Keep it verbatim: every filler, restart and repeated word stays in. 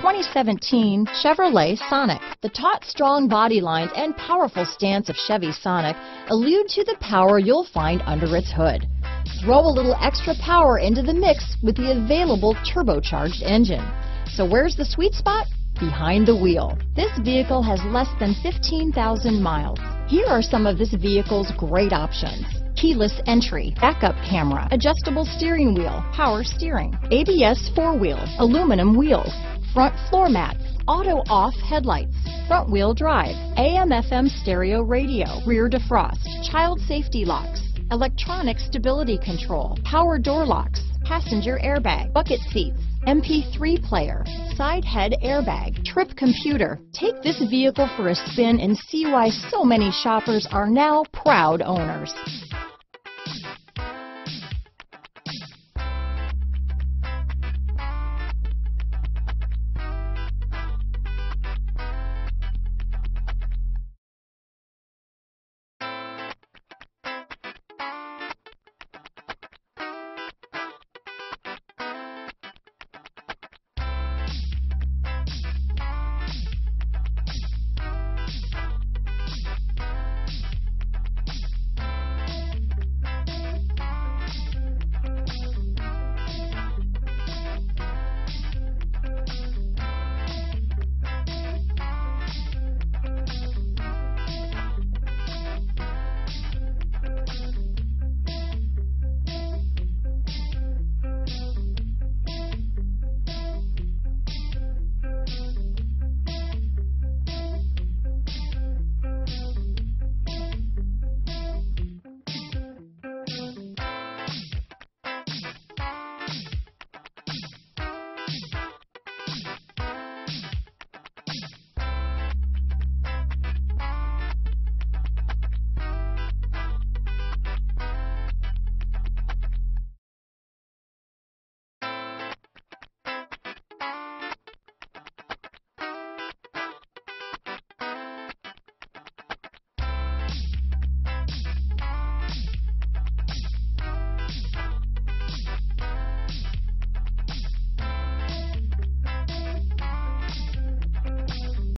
twenty seventeen Chevrolet Sonic. The taut, strong body lines and powerful stance of Chevy Sonic allude to the power you'll find under its hood. Throw a little extra power into the mix with the available turbocharged engine. So where's the sweet spot? Behind the wheel. This vehicle has less than fifteen thousand miles. Here are some of this vehicle's great options: keyless entry, backup camera, adjustable steering wheel, power steering, A B S four-wheel, aluminum wheels, front floor mats, auto-off headlights, front-wheel drive, A M F M stereo radio, rear defrost, child safety locks, electronic stability control, power door locks, passenger airbag, bucket seats, M P three player, side head airbag, trip computer. Take this vehicle for a spin and see why so many shoppers are now proud owners.